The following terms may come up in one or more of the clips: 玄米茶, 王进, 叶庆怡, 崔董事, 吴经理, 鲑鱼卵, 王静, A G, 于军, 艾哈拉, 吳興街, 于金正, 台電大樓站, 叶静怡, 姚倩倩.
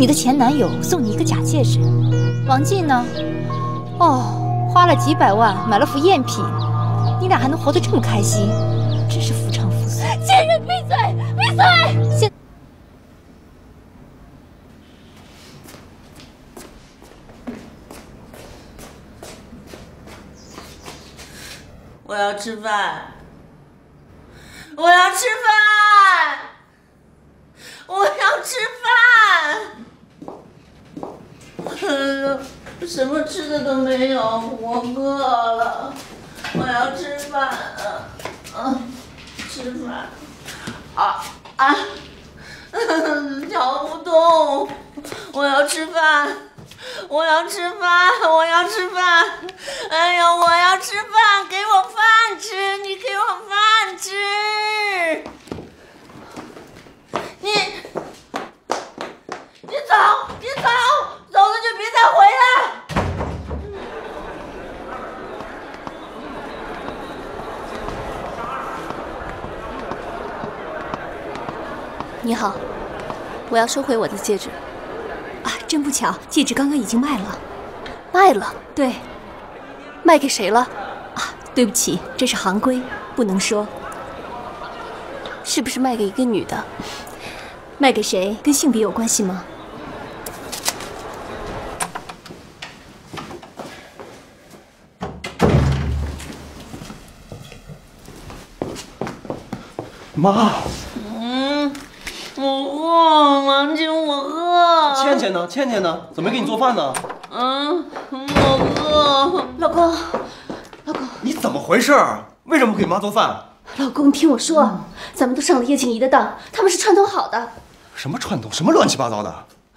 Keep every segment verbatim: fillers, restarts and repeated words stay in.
你的前男友送你一个假戒指，王进呢？哦，花了几百万买了副赝品，你俩还能活得这么开心，真是夫唱妇随。贱人，闭嘴，闭嘴！现。 我要吃饭，我要吃饭，我要吃饭！什么吃的都没有，我饿了，我要吃饭，嗯，吃饭，啊啊，摇不动，我要吃饭。 我要吃饭，我要吃饭，哎呦，我要吃饭，给我饭吃，你给我饭吃，你，你走，你走，走了就别再回来。 你好，我要收回我的戒指。 真不巧，戒指刚刚已经卖了，卖了，对，卖给谁了？啊，对不起，这是行规，不能说。是不是卖给一个女的？卖给谁？跟性别有关系吗？妈。嗯，我饿，王静，我饿。 倩倩呢？倩倩呢？怎么没给你做饭呢？嗯，我饿。老公，老公，你怎么回事？为什么不给妈做饭？老公，听我说，嗯、咱们都上了叶静怡的当，他们是串通好的。什么串通？什么乱七八糟的？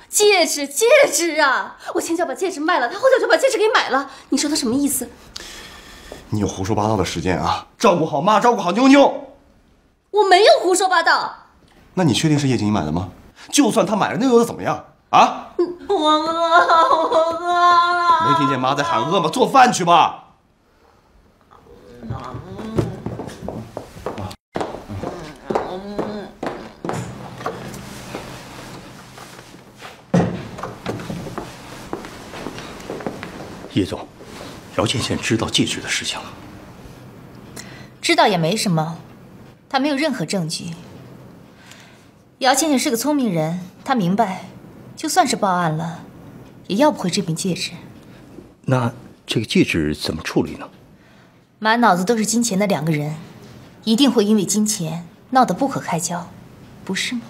戒指，戒指啊！我前脚把戒指卖了，他后脚就把戒指给买了。你说他什么意思？你有胡说八道的时间啊！照顾好妈，照顾好妞妞。我没有胡说八道。那你确定是叶静怡买的吗？ 就算他买了，那又怎么样啊？我饿，我饿了。没听见妈在喊饿吗？做饭去吧。叶总，姚倩倩知道戒指的事情了。知道也没什么，她没有任何证据。 姚倩倩是个聪明人，她明白，就算是报案了，也要不回这枚戒指。那这个戒指怎么处理呢？满脑子都是金钱的两个人，一定会因为金钱闹得不可开交，不是吗？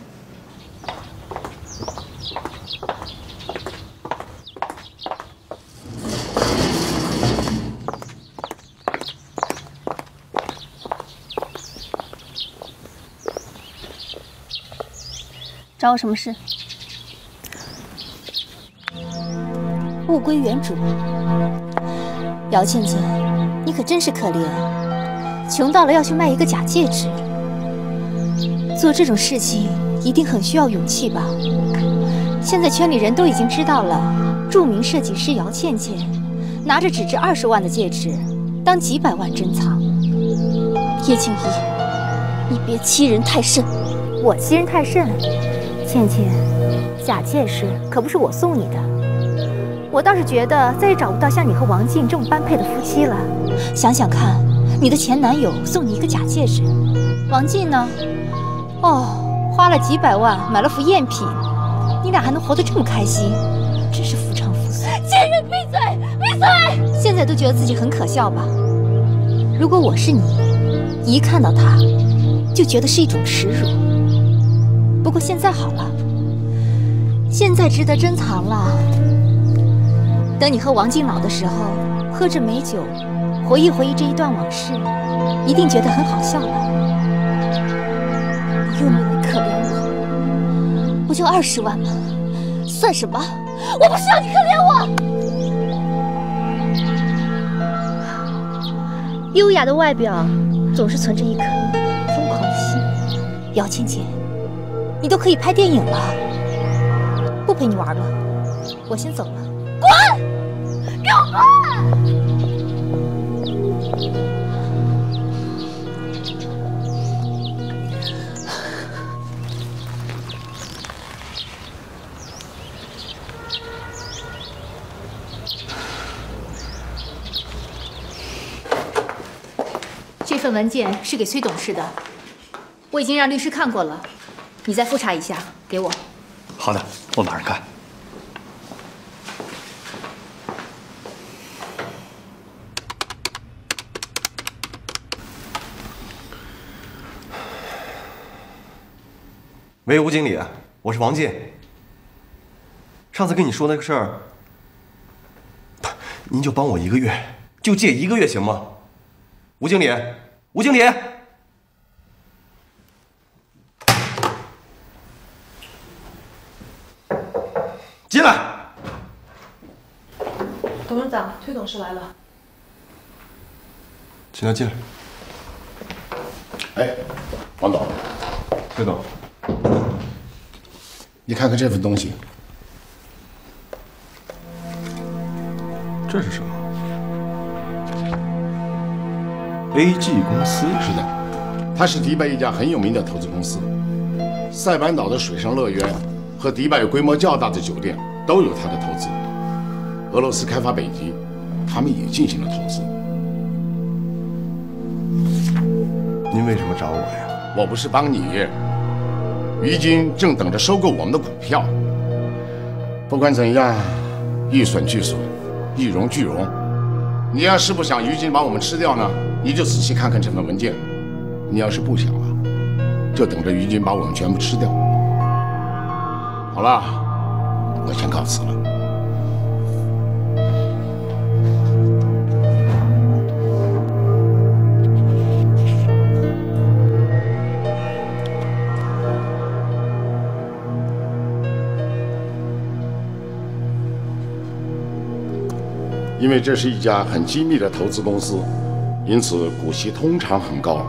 找我什么事？物归原主，姚倩倩，你可真是可怜啊，穷到了要去卖一个假戒指。做这种事情一定很需要勇气吧？现在圈里人都已经知道了，著名设计师姚倩倩拿着只值二十万的戒指当几百万珍藏。叶庆怡，你别欺人太甚！我欺人太甚？ 倩倩，假戒指可不是我送你的，我倒是觉得再也找不到像你和王静这么般配的夫妻了。想想看，你的前男友送你一个假戒指，王静呢？哦，花了几百万买了副赝品，你俩还能活得这么开心，真是夫唱妇随。贱人，闭嘴，闭嘴！现在都觉得自己很可笑吧？如果我是你，一看到他，就觉得是一种耻辱。 不过现在好了，现在值得珍藏了。等你和王静老的时候，喝着美酒，回忆回忆这一段往事，一定觉得很好笑吧？不用你们可怜我，不就二十万吗？算什么？我不需要你可怜我。优雅的外表，总是存着一颗疯狂的心。姚倩倩。 你都可以拍电影了，不陪你玩了，我先走了。滚！给我滚！份文件是给崔董事的，我已经让律师看过了，你再复查一下给我。好的，我马上看。喂，吴经理，我是王进。上次跟你说那个事儿，您就帮我一个月，就借一个月行吗？ 吴经理，吴经理，进来。董事长，崔董事来了，请他进来。哎，王董，崔董，你看看这份东西，这是什么？ A G 公司是的，它是迪拜一家很有名的投资公司。塞班岛的水上乐园和迪拜规模较大的酒店都有它的投资。俄罗斯开发北极，他们也进行了投资。您为什么找我呀？我不是帮你，于金正等着收购我们的股票。不管怎样，一损俱损，一荣俱荣。你要是不想于金把我们吃掉呢？ 你就仔细看看这份文件，你要是不想啊，就等着于军把我们全部吃掉。好了，我先告辞了。因为这是一家很机密的投资公司。 因此，股息通常很高。